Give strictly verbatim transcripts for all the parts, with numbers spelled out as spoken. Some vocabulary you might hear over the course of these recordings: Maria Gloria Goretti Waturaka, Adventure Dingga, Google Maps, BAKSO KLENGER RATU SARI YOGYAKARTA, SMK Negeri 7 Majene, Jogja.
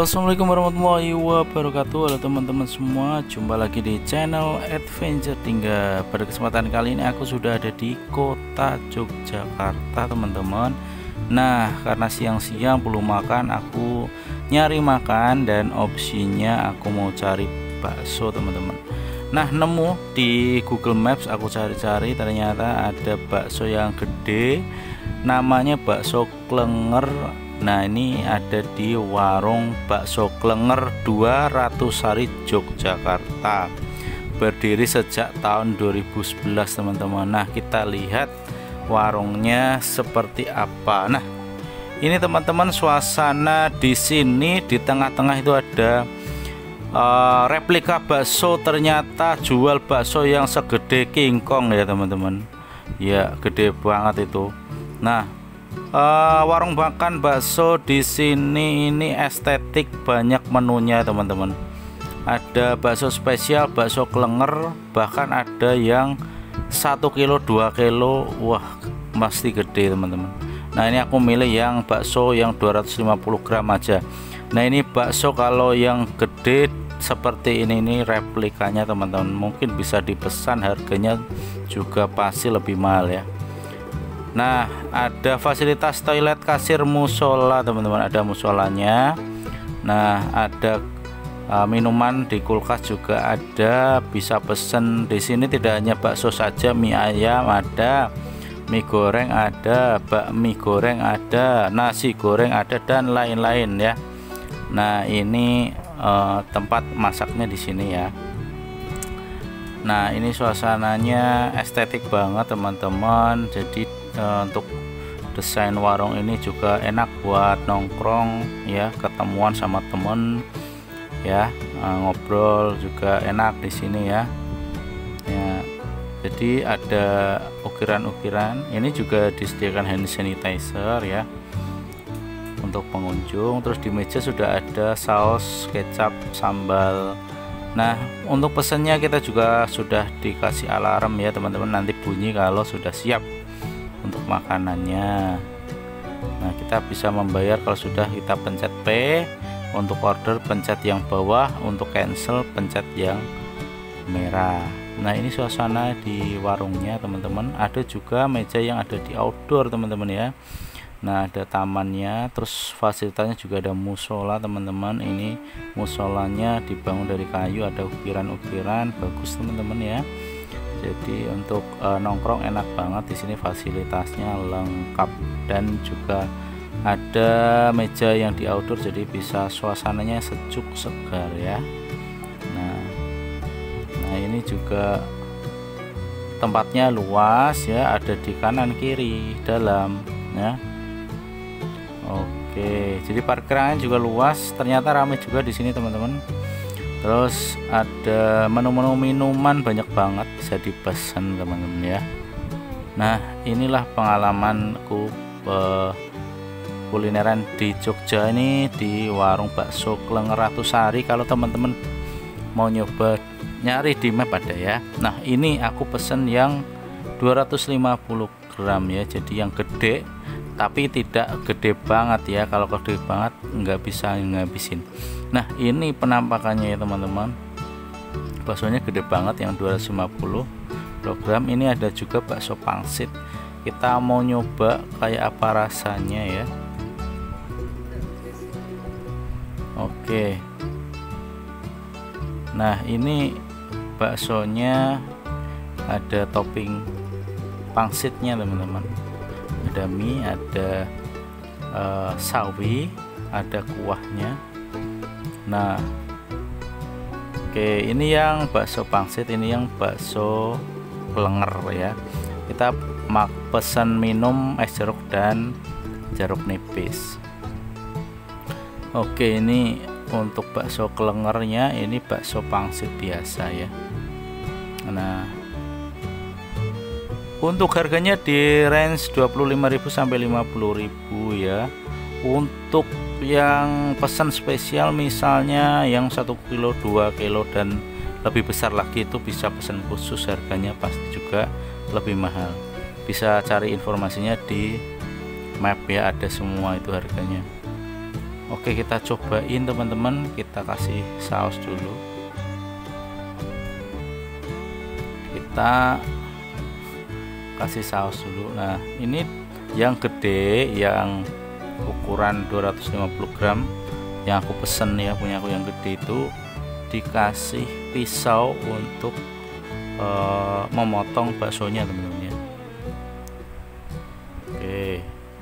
Halo, assalamualaikum warahmatullahi wabarakatuh. Halo teman-teman semua, jumpa lagi di channel Adventure Dingga. Pada kesempatan kali ini aku sudah ada di kota Yogyakarta teman-teman. Nah, karena siang-siang belum makan, aku nyari makan dan opsinya aku mau cari bakso teman-teman. Nah, nemu di Google Maps, aku cari-cari ternyata ada bakso yang gede, namanya bakso klenger. Nah, ini ada di warung bakso klenger dua Ratu Sari Yogyakarta, berdiri sejak tahun dua ribu sebelas teman-teman. Nah, kita lihat warungnya seperti apa. Nah, ini teman-teman, suasana di sini di tengah-tengah itu ada uh, replika bakso. Ternyata jual bakso yang segede King Kong ya teman-teman, ya gede banget itu. Nah, Uh, warung makan bakso di sini ini estetik, banyak menunya teman-teman. Ada bakso spesial, bakso klenger, bahkan ada yang satu kilo, dua kilo. Wah, pasti gede teman-teman. Nah, ini aku milih yang bakso yang dua ratus lima puluh gram aja. Nah, ini bakso kalau yang gede seperti ini, ini replikanya teman-teman. Mungkin bisa dipesan, harganya juga pasti lebih mahal ya. Nah, ada fasilitas toilet, kasir, musola teman-teman, ada musolanya. Nah, ada uh, minuman di kulkas juga ada, bisa pesen. Di sini tidak hanya bakso saja, mie ayam ada, mie goreng ada, bakmi goreng ada, nasi goreng ada, dan lain-lain ya. Nah, ini uh, tempat masaknya di sini ya. Nah, ini suasananya estetik banget teman-teman. Jadi e, untuk desain warung ini juga enak buat nongkrong ya, ketemuan sama temen ya, e, ngobrol juga enak di sini ya. Ya, jadi ada ukiran-ukiran. Ini juga disediakan hand sanitizer ya untuk pengunjung. Terus di meja sudah ada saus, kecap, sambal. Nah, untuk pesannya kita juga sudah dikasih alarm ya teman-teman, nanti bunyi kalau sudah siap untuk makanannya. Nah, kita bisa membayar kalau sudah, kita pencet P untuk order, pencet yang bawah untuk cancel, pencet yang merah. Nah, ini suasana di warungnya teman-teman. Ada juga meja yang ada di outdoor teman-teman ya. Nah, ada tamannya, terus fasilitasnya juga ada musola teman-teman. Ini musolanya dibangun dari kayu, ada ukiran-ukiran, bagus teman-teman ya. Jadi untuk e, nongkrong enak banget di sini, fasilitasnya lengkap. Dan juga ada meja yang di outdoor, jadi bisa suasananya sejuk segar ya. Nah, nah ini juga tempatnya luas ya, ada di kanan kiri dalam ya. Oke, jadi parkirannya juga luas. Ternyata ramai juga di sini teman-teman. Terus ada menu-menu minuman banyak banget, bisa dipesan teman-teman ya. Nah, inilah pengalamanku eh, kulineran di Jogja ini di warung bakso Klenger Ratu Sari. Kalau teman-teman mau nyoba, nyari di map ada ya. Nah, ini aku pesen yang dua ratus lima puluh gram ya, jadi yang gede. Tapi tidak gede banget ya, kalau gede banget nggak bisa ngabisin. Nah, ini penampakannya ya teman-teman, baksonya gede banget yang dua ratus lima puluh kilogram. Ini ada juga bakso pangsit, kita mau nyoba kayak apa rasanya ya. Oke, nah ini baksonya ada topping pangsitnya teman-teman. Ada mie, ada uh, sawi, ada kuahnya. Nah, oke, ini yang bakso pangsit, ini yang bakso klenger ya. Kita mak pesan minum es jeruk dan jeruk nipis. Oke, ini untuk bakso klengernya, ini bakso pangsit biasa ya. Nah, untuk harganya di range dua puluh lima ribu sampai lima puluh ribu ya. Untuk yang pesan spesial misalnya yang satu kilo, dua kilo dan lebih besar lagi, itu bisa pesan khusus, harganya pasti juga lebih mahal. Bisa cari informasinya di map ya, ada semua itu harganya. Oke, kita cobain teman-teman, kita kasih saus dulu, kita kasih saus dulu. Nah, ini yang gede yang ukuran dua ratus lima puluh gram yang aku pesen ya, punya aku yang gede itu dikasih pisau untuk e, memotong baksonya teman-teman ya. Oke,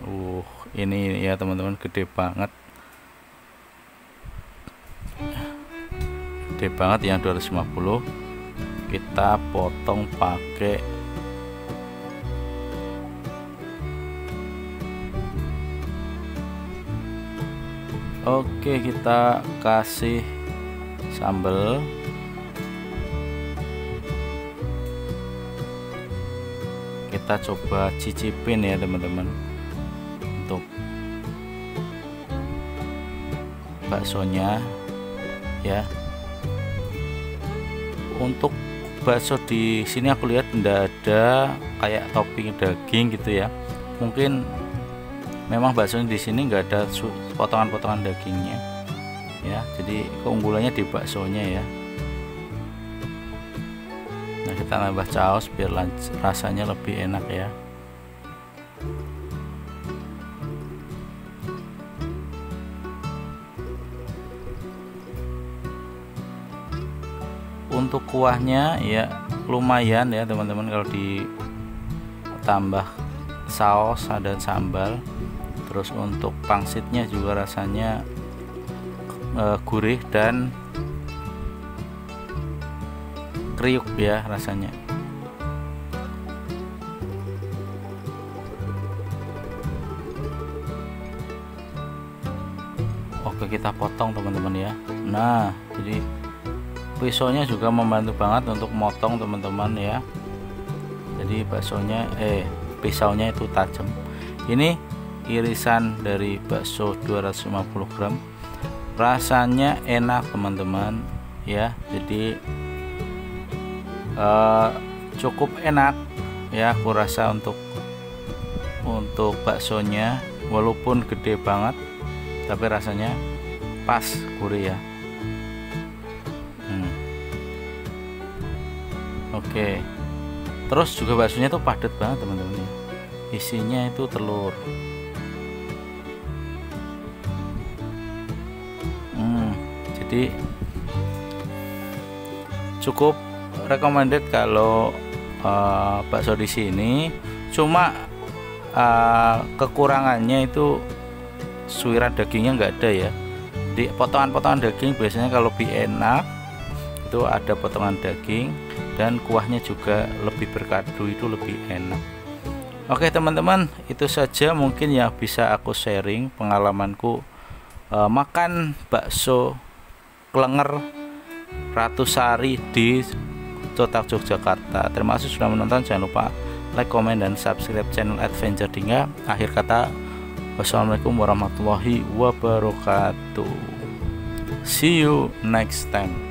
uh ini ya teman-teman, gede banget. Gede banget yang dua ratus lima puluh, kita potong pakai oke, kita kasih sambal. Kita coba cicipin ya teman-teman untuk baksonya ya. Untuk bakso di sini aku lihat tidak ada kayak topping daging gitu ya. Mungkin memang baksonya di sini nggak ada potongan-potongan dagingnya ya. Jadi keunggulannya di baksonya ya. Nah, kita nambah saus biar rasanya lebih enak ya. Untuk kuahnya ya lumayan ya teman-teman, kalau ditambah saus ada sambal. Terus untuk pangsitnya juga rasanya e, gurih dan kriuk ya rasanya. Oke, kita potong teman-teman ya. Nah, jadi pisaunya juga membantu banget untuk motong teman-teman ya. Jadi baksonya eh pisaunya itu tajam. Ini irisan dari bakso dua ratus lima puluh gram. Rasanya enak teman-teman ya. Jadi eh, cukup enak ya aku rasa untuk untuk baksonya, walaupun gede banget tapi rasanya pas gurih ya. Hmm. Oke, okay. Terus juga baksonya tuh padat banget teman-teman. Isinya itu telur. Hmm, jadi cukup recommended kalau uh, bakso di sini. Cuma uh, kekurangannya itu suiran dagingnya nggak ada ya. Di potongan-potongan daging biasanya kalau lebih enak itu ada potongan daging, dan kuahnya juga lebih berkadu, itu lebih enak. Oke teman-teman, itu saja mungkin yang bisa aku sharing pengalamanku e, makan bakso Klenger Ratu Sari di Kota Yogyakarta. Terima kasih sudah menonton, jangan lupa like, komen, dan subscribe channel Adventure Dingga. Akhir kata, wassalamualaikum warahmatullahi wabarakatuh. See you next time.